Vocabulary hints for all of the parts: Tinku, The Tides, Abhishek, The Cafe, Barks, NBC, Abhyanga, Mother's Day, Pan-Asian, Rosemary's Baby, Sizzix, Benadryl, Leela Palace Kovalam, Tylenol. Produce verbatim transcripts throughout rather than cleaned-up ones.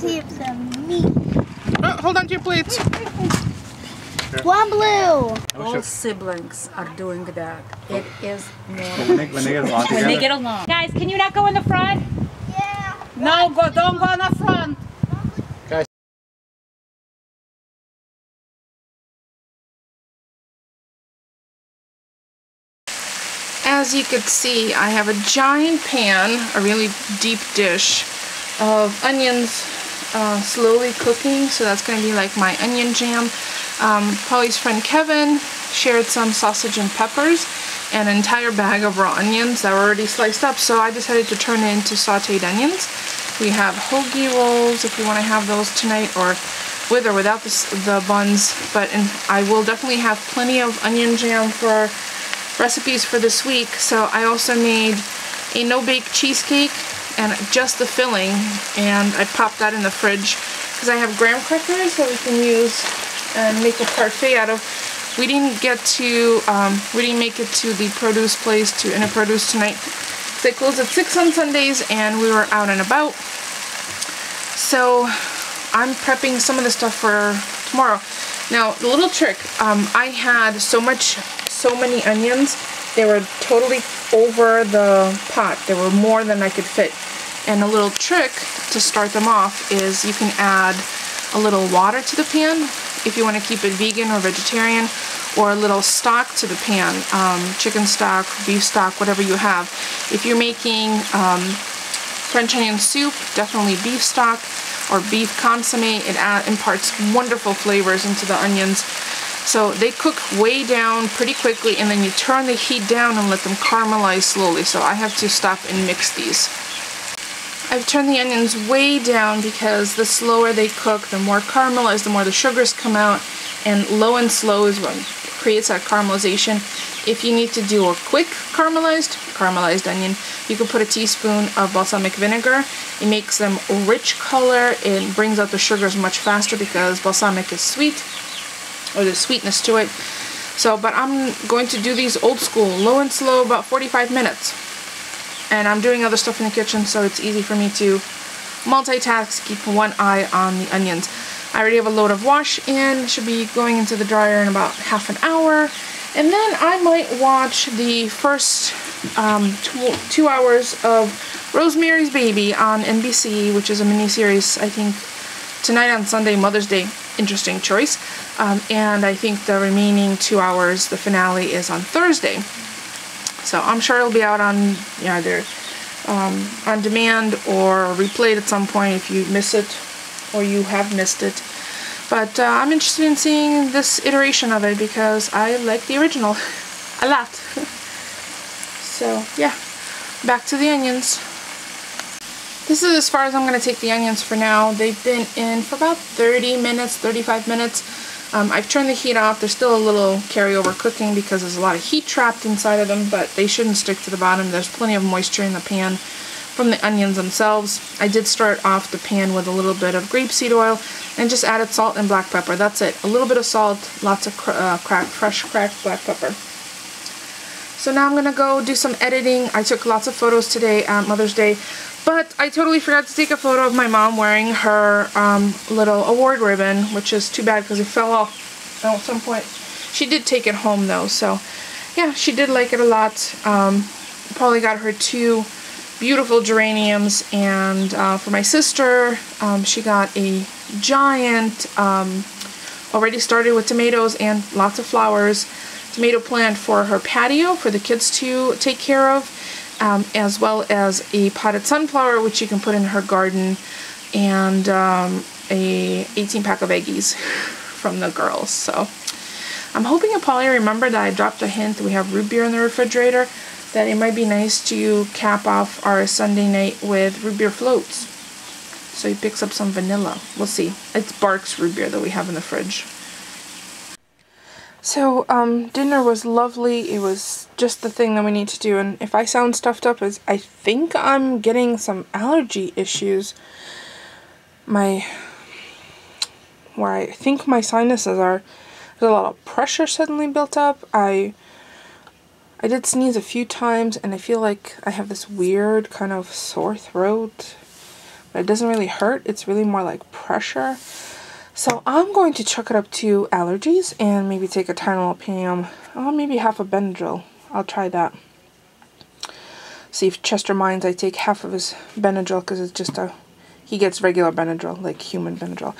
here's some meat. Oh, hold on to your plates. One blue. All siblings are doing that. It is normal. When they, when they get along together. When they get along. Guys, can you not go in the front? Yeah. No, go, don't go in the front. As you could see, I have a giant pan, a really deep dish of onions uh, slowly cooking, so that's going to be like my onion jam. Um, Polly's friend Kevin shared some sausage and peppers, an entire bag of raw onions that were already sliced up, so I decided to turn it into sauteed onions. We have hoagie rolls if you want to have those tonight, or with or without the, the buns, but in, I will definitely have plenty of onion jam for recipes for this week. So I also made a no-bake cheesecake and just the filling, and I popped that in the fridge because I have graham crackers that we can use and make a parfait out of. We didn't get to, um, we didn't make it to the produce place, to Inner Produce tonight. They close at six on Sundays and we were out and about. So I'm prepping some of the stuff for tomorrow. Now, the little trick, um, I had so much so many onions, they were totally over the pot. There were more than I could fit. And a little trick to start them off is you can add a little water to the pan if you want to keep it vegan or vegetarian, or a little stock to the pan, um, chicken stock, beef stock, whatever you have. If you're making um, French onion soup, definitely beef stock or beef consommé. It add, imparts wonderful flavors into the onions. So they cook way down pretty quickly, and then you turn the heat down and let them caramelize slowly. So I have to stop and mix these. I've turned the onions way down because the slower they cook, the more caramelized, the more the sugars come out, and low and slow is what creates that caramelization. If you need to do a quick caramelized, caramelized onion, you can put a teaspoon of balsamic vinegar. It makes them a rich color. It brings out the sugars much faster because balsamic is sweet, or the sweetness to it. So, but I'm going to do these old school, low and slow, about forty-five minutes. And I'm doing other stuff in the kitchen, so it's easy for me to multitask, keep one eye on the onions. I already have a load of wash in, should be going into the dryer in about half an hour. And then I might watch the first um, two, two hours of Rosemary's Baby on N B C, which is a miniseries, I think, tonight on Sunday, Mother's Day. Interesting choice. Um, and I think the remaining two hours, the finale, is on Thursday. So I'm sure it'll be out on either um, on demand or replayed at some point if you miss it or you have missed it. But uh, I'm interested in seeing this iteration of it because I like the original a lot. So yeah, back to the onions. This is as far as I'm going to take the onions for now. They've been in for about thirty minutes, thirty-five minutes. Um, I've turned the heat off. There's still a little carryover cooking because there's a lot of heat trapped inside of them, but they shouldn't stick to the bottom. There's plenty of moisture in the pan from the onions themselves. I did start off the pan with a little bit of grapeseed oil and just added salt and black pepper. That's it. A little bit of salt, lots of cr uh, cracked, fresh cracked black pepper. So now I'm going to go do some editing. I took lots of photos today at Mother's Day. But I totally forgot to take a photo of my mom wearing her um, little award ribbon, which is too bad because it fell off at some point. She did take it home though, so yeah, she did like it a lot. Um, Polly got her two beautiful geraniums, and uh, for my sister, um, she got a giant, um, already started with tomatoes and lots of flowers, tomato plant for her patio for the kids to take care of. Um, as well as a potted sunflower, which you can put in her garden, and um, a eighteen pack of eggies from the girls. So I'm hoping that Polly remembered that I dropped a hint that we have root beer in the refrigerator, that it might be nice to cap off our Sunday night with root beer floats. So he picks up some vanilla. We'll see. It's Barks root beer that we have in the fridge. So, um, dinner was lovely. It was just the thing that we need to do, and if I sound stuffed up, is I think I'm getting some allergy issues. My, where I think my sinuses are, there's a lot of pressure suddenly built up. I, I did sneeze a few times, and I feel like I have this weird kind of sore throat. It doesn't really hurt. It's really more like pressure. So I'm going to chuck it up to allergies and maybe take a Tylenol P M, or maybe half a Benadryl. I'll try that. See if Chester minds I take half of his Benadryl, because it's just a, he gets regular Benadryl, like human Benadryl.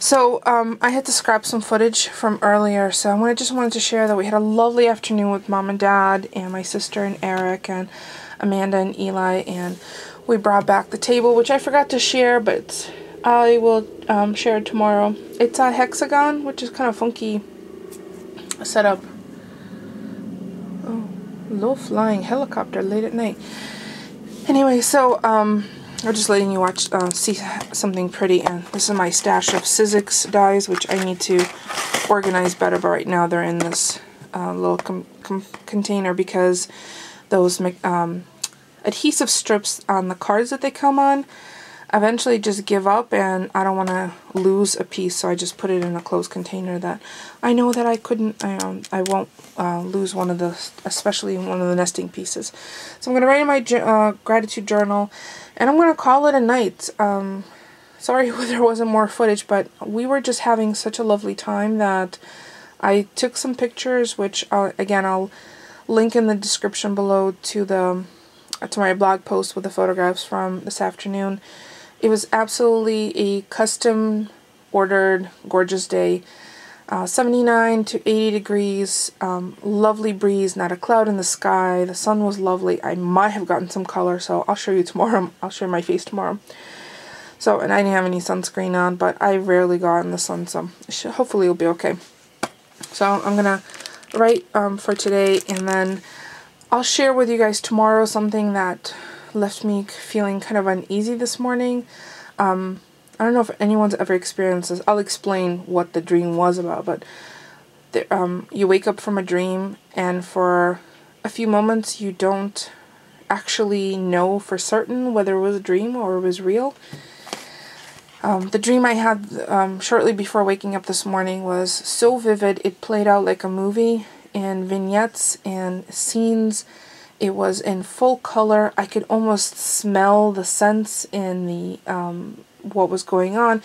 So um, I had to scrap some footage from earlier, so I just wanted to share that we had a lovely afternoon with Mom and Dad and my sister and Eric and Amanda and Eli, and we brought back the table, which I forgot to share, but I will um, share it tomorrow. It's a hexagon, which is kind of funky setup. Oh, low-flying helicopter late at night. Anyway, so um, I'm just letting you watch, uh, see something pretty, and this is my stash of Sizzix dyes, which I need to organize better, but right now they're in this uh, little com com container because those um, adhesive strips on the cards that they come on eventually just give up, and I don't want to lose a piece, so I just put it in a closed container that I know that I couldn't, I, um, I won't uh, lose one of the, especially one of the nesting pieces. So I'm going to write in my uh, gratitude journal, and I'm going to call it a night. Um, sorry there wasn't more footage, but we were just having such a lovely time that I took some pictures, which uh, again I'll link in the description below to the to my blog post with the photographs from this afternoon. It was absolutely a custom ordered gorgeous day, uh, seventy-nine to eighty degrees, um, lovely breeze, not a cloud in the sky, the sun was lovely. I might have gotten some color, so I'll show you tomorrow. I'll show you my face tomorrow. So, and I didn't have any sunscreen on, but I rarely go out in the sun, so it should, hopefully it'll be okay. So I'm gonna write um, for today, and then I'll share with you guys tomorrow something that left me feeling kind of uneasy this morning. Um, I don't know if anyone's ever experienced this. I'll explain what the dream was about, but the, um, you wake up from a dream, and for a few moments you don't actually know for certain whether it was a dream or it was real. Um, the dream I had um, shortly before waking up this morning was so vivid, it played out like a movie, and vignettes and scenes. It was in full color. I could almost smell the scents in the um, what was going on,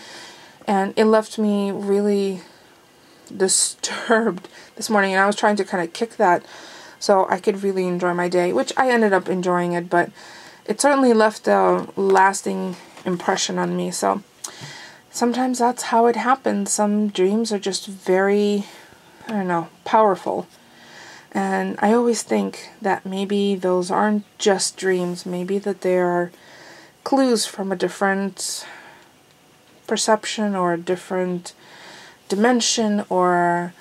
and it left me really disturbed this morning, and I was trying to kind of kick that so I could really enjoy my day, which I ended up enjoying it, but it certainly left a lasting impression on me. So sometimes that's how it happens. Some dreams are just very, I don't know, powerful. And I always think that maybe those aren't just dreams, maybe that they are clues from a different perception or a different dimension or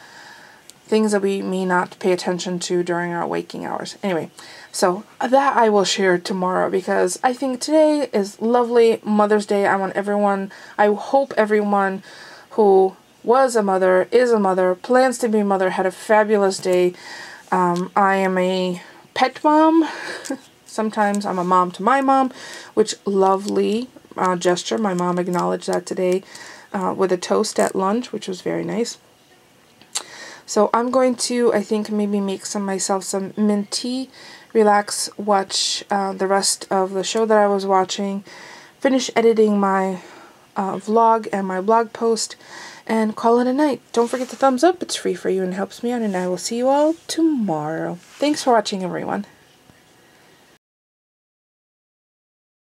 things that we may not pay attention to during our waking hours. Anyway, so that I will share tomorrow, because I think today is lovely, Mother's Day. I want everyone, I hope everyone who was a mother, is a mother, plans to be a mother, had a fabulous day. Um, I am a pet mom. Sometimes I'm a mom to my mom, which lovely uh, gesture. My mom acknowledged that today uh, with a toast at lunch, which was very nice. So I'm going to, I think, maybe make some myself some mint tea, relax, watch uh, the rest of the show that I was watching, finish editing my uh, vlog and my blog post, and call it a night. Don't forget to thumbs up. It's free for you and helps me out, and I will see you all tomorrow. Thanks for watching, everyone.